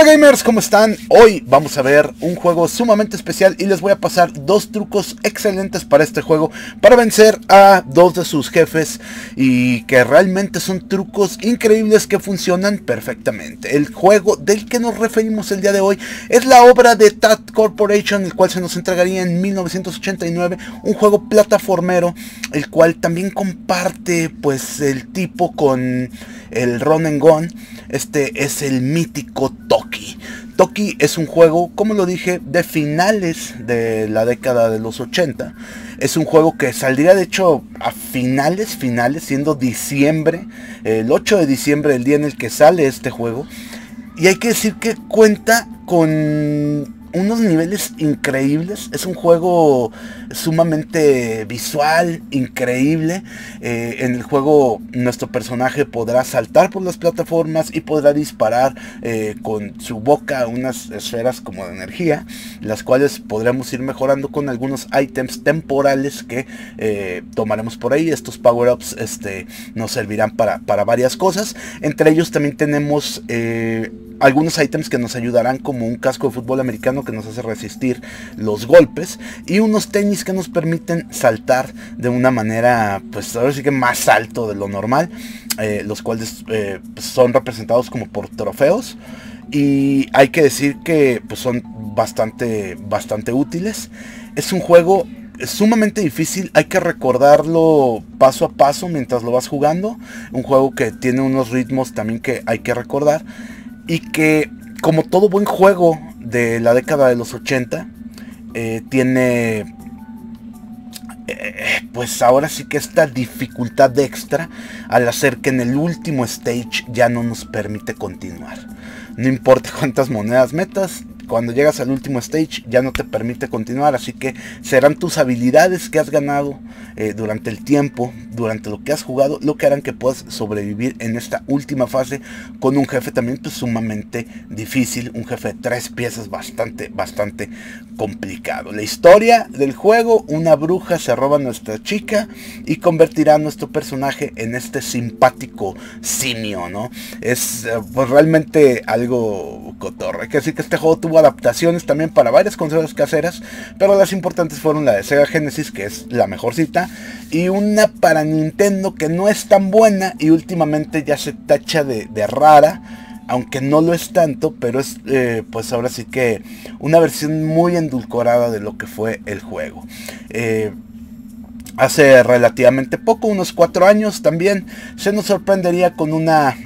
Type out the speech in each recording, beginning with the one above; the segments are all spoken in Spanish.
Hola gamers, ¿cómo están? Hoy vamos a ver un juego sumamente especial y les voy a pasar dos trucos excelentes para este juego, para vencer a dos de sus jefes, y que realmente son trucos increíbles que funcionan perfectamente. El juego del que nos referimos el día de hoy es la obra de Tat Corporation, el cual se nos entregaría en 1989, un juego plataformero, el cual también comparte pues el tipo con el run and gun. Este es el mítico Toki. Toki es un juego, como lo dije, de finales de la década de los 80. Es un juego que saldría de hecho a finales, siendo diciembre, el 8 de diciembre, el día en el que sale este juego. Y hay que decir que cuenta con unos niveles increíbles. Es un juego sumamente visual, increíble. En el juego nuestro personaje podrá saltar por las plataformas y podrá disparar con su boca unas esferas como de energía, las cuales podremos ir mejorando con algunos ítems temporales que tomaremos por ahí. Estos power-ups nos servirán para varias cosas. Entre ellos también tenemos algunos ítems que nos ayudarán, como un casco de fútbol americano que nos hace resistir los golpes, y unos tenis que nos permiten saltar de una manera pues ahora sí que más alto de lo normal, los cuales son representados como por trofeos. Y hay que decir que pues son bastante útiles. Es un juego sumamente difícil, hay que recordarlo paso a paso mientras lo vas jugando. Un juego que tiene unos ritmos también que hay que recordar. Y que, como todo buen juego de la década de los 80, tiene pues ahora sí que esta dificultad extra al hacer que en el último stage ya no nos permite continuar. No importa cuántas monedas metas, cuando llegas al último stage ya no te permite continuar, así que serán tus habilidades que has ganado durante el tiempo, durante lo que has jugado, lo que harán que puedas sobrevivir en esta última fase con un jefe también pues sumamente difícil, un jefe de 3 piezas bastante complicado. La historia del juego: una bruja se roba a nuestra chica y convertirá a nuestro personaje en este simpático simio, ¿no? Es pues realmente algo cotorro. Hay que decir que este juego tuvo adaptaciones también para varias consolas caseras, pero las importantes fueron la de Sega Genesis, que es la mejorcita, y una para Nintendo que no es tan buena y últimamente ya se tacha de rara, aunque no lo es tanto, pero es pues ahora sí que una versión muy endulcorada de lo que fue el juego. Hace relativamente poco, unos 4 años también, se nos sorprendería con una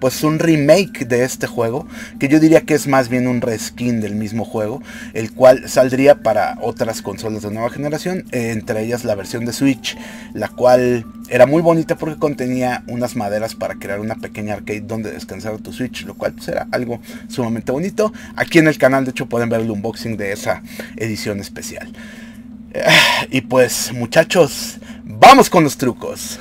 pues un remake de este juego, que yo diría que es más bien un reskin del mismo juego, el cual saldría para otras consolas de nueva generación, entre ellas la versión de Switch, la cual era muy bonita porque contenía unas maderas para crear una pequeña arcade donde descansar tu Switch, lo cual pues era algo sumamente bonito. Aquí en el canal de hecho pueden ver el unboxing de esa edición especial. Y pues muchachos, vamos con los trucos.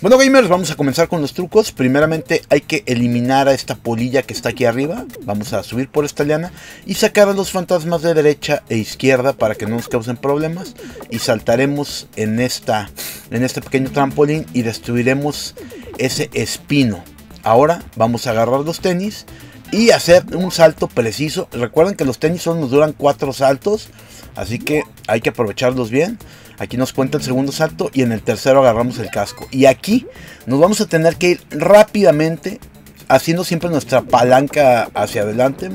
Bueno gamers, vamos a comenzar con los trucos. Primeramente hay que eliminar a esta polilla que está aquí arriba. Vamos a subir por esta liana y sacar a los fantasmas de derecha e izquierda para que no nos causen problemas. Y saltaremos en este pequeño trampolín y destruiremos ese espino. Ahora vamos a agarrar los tenis y hacer un salto preciso. Recuerden que los tenis nos duran 4 saltos, así que hay que aprovecharlos bien. Aquí nos cuenta el segundo salto y en el tercero agarramos el casco. Y aquí nos vamos a tener que ir rápidamente haciendo siempre nuestra palanca hacia adelante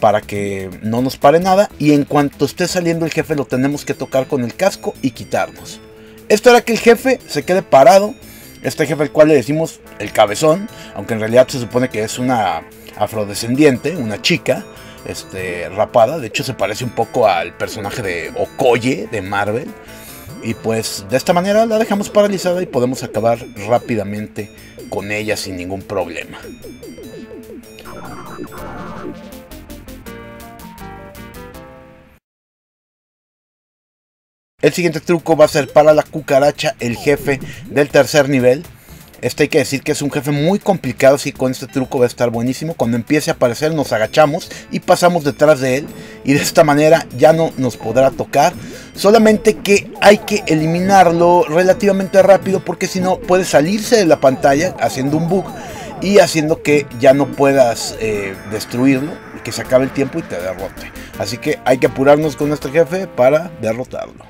para que no nos pare nada. Y en cuanto esté saliendo el jefe lo tenemos que tocar con el casco y quitarnos. Esto hará que el jefe se quede parado. Este jefe al cual le decimos el cabezón, aunque en realidad se supone que es una afrodescendiente, una chica rapada. De hecho se parece un poco al personaje de Okoye de Marvel. Y pues de esta manera la dejamos paralizada y podemos acabar rápidamente con ella sin ningún problema. El siguiente truco va a ser para la cucaracha, el jefe del tercer nivel. Hay que decir que es un jefe muy complicado, así que con este truco va a estar buenísimo. Cuando empiece a aparecer nos agachamos y pasamos detrás de él, y de esta manera ya no nos podrá tocar. Solamente que hay que eliminarlo relativamente rápido, porque si no puede salirse de la pantalla haciendo un bug y haciendo que ya no puedas destruirlo, que se acabe el tiempo y te derrote. Así que hay que apurarnos con este jefe para derrotarlo.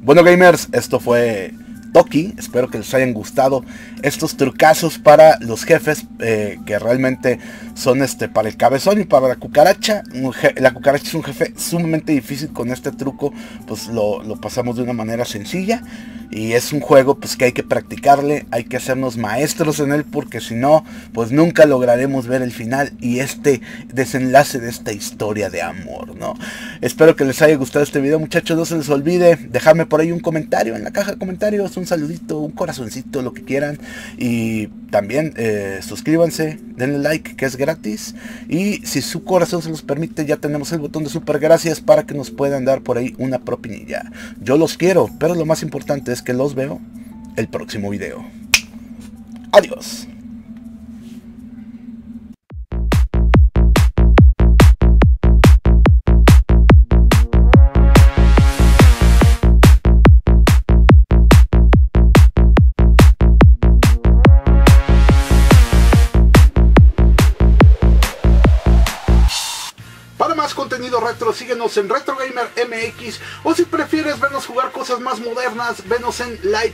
Bueno, gamers, esto fue Toki. Espero que les hayan gustado estos trucazos para los jefes, que realmente son para el cabezón y para la cucaracha. La cucaracha es un jefe sumamente difícil. Con este truco pues lo pasamos de una manera sencilla, y es un juego pues que hay que practicarle, hay que hacernos maestros en él, porque si no pues nunca lograremos ver el final y este desenlace de esta historia de amor, ¿no? Espero que les haya gustado este video, muchachos. No se les olvide dejarme por ahí un comentario en la caja de comentarios, un saludito, un corazoncito, lo que quieran, y también suscríbanse, denle like, que es gratis, y si su corazón se los permite, ya tenemos el botón de super gracias para que nos puedan dar por ahí una propinilla. Yo los quiero, pero lo más importante es que los veo el próximo video. Adiós. Retro, síguenos en Retro Gamer MX, o si prefieres vernos jugar cosas más modernas, venos en Live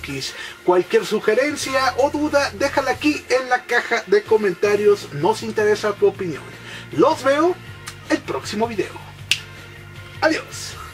MX. Cualquier sugerencia o duda, déjala aquí en la caja de comentarios, nos interesa tu opinión. Los veo el próximo video. Adiós.